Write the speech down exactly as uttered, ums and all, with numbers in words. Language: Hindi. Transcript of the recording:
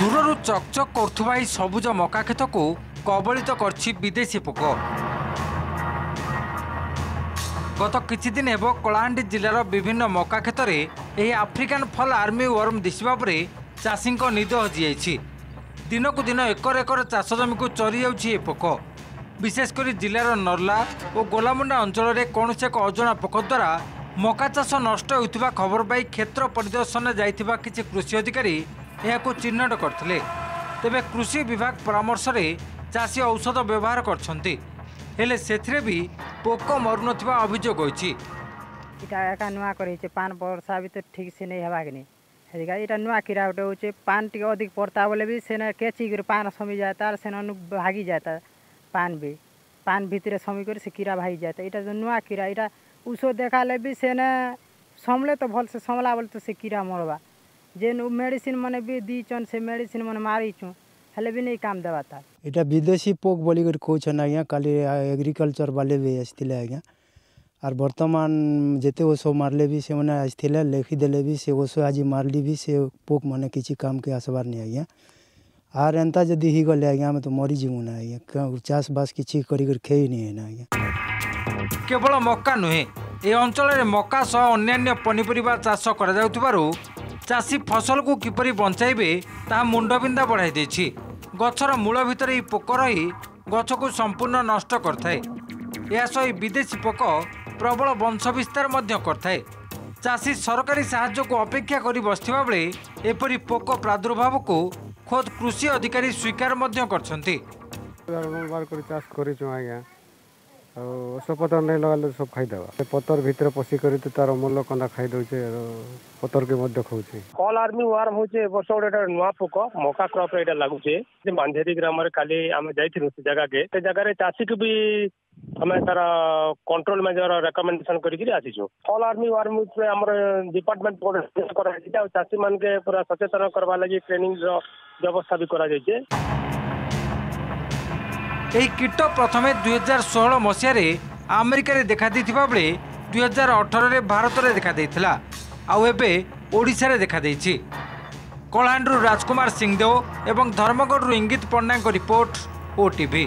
दूर चकचक करुवा सबुज मका खेत को कबलित करछि विदेशी पोक। गत किछि दिन हेबो कलाहांडी जिलार विभिन्न मका खेत रे एही आफ्रिकान फल आर्मी वर्म दिशिबा परे चाषी निद हजि जाइछि। दिनकू दिन एकर एकर चाष जमी को चरी जाउछि ए पोक। विशेषकर जिलार नर्ला और गोलामुंडा अंचल में कौन एक अजना पोक द्वारा मका चाष नष्ट होता खबर पाई क्षेत्र परिदर्शन जाइथिबा किछि कृषि अधिकारी यह चिन्हट करथिले। तेबे कृषि विभाग परामर्श में चाषी औषध व्यवहार करछन्ति हेले सेथिरे भी पोक मरुनथिबा अभियोग होइछि। इटा नुआ करैछे पान बरसा भी तो ठीक से नहीं हेबा कि नहीं हेदिका इटा नुआ कीड़ा गोटे होइछे। पान टी अधिक पड़ता बोले भी सेना केची पान समी जाता सेना भागी जाता पान भी पान भितर समी कर से कीड़ा भागी जाता। इटा जो नुआ कीड़ा इटा उषो देखाले भी सेना समले तो भल से समला बोले तो से कीड़ा मरवा जेन मेडिसिन माने भी दीचन से मेडिसिन माने मारीचु हेले भी नहीं काम देवा था। इटा विदेशी पोक बोली कर कोछन आज्ञा खाली एग्रीकल्चर वाले भी आसथिले आज्ञा आर वर्तमान जेते ओसो मारले भी से माने आसथिले लेखी देले भी से ओसो आज मारली भी से पोक माने किछि काम के आसबार नहीं आज्ञा। आर एंता जदी ही गले आज्ञा हम तो मरी जीवु ना आज्ञा चाष बास किछि करी कर खेई नहीं है ना आज्ञा। केवल मक्का नहे ए अंचल रे मक्का सह अन्य पनीपरिबा चाष करा जाउतबारो चाषी फसल को किपरि बंचाइबे ता मुंडबिंदा बढ़ाई देछि। गछर मूल भितर ही पोक रही गछ को संपूर्ण नष्ट करथाए। या सही विदेशी पोक प्रबल वंश विस्तार मध्य करथाए। चाषी सरकारी सहायता को अपेक्षा करी बसथिबा बेले एपरि पोक प्रादुर्भाव को खुद कृषि अधिकारी स्वीकार मध्य करछन्ति। बार करी चाष करी छु आज्ञा और पतर नहीं लगाले सब खाई देवा पतर भीतर पसी करी तो तार मूल कंदा खाई दोचे पतर के मध्य खाउचे। कॉल आर्मी वार्म होचे वर्ष ओडेटा नुवा पोक मका क्रॉप रेटा लागुचे। जे बांधेरी ग्राम रे खाली हम जाइथिनु से जगह के ते जगह रे चासी के भी हम तारा कंट्रोल मेजर रेकमेंडेशन करी के आसी छु। कॉल आर्मी वार्म रे हमर डिपार्टमेंट प्रोडक्ट करा छै और चासी मान के पूरा सचेतन करबा लागि ट्रेनिंग रो व्यवस्था भी करा जाइछे। एही कीट प्रथम दुई हजार षोह मसीह आमेरिका रे देखा देखाई बेले दुई हजार अठर भारत में देखा देखाई आबे ओडिशा रे देखा देखाई। कलाहांडी राजकुमार सिंहदेव एवं धर्मगढ़ रु इंगित पण्डा रिपोर्ट ओटीवी।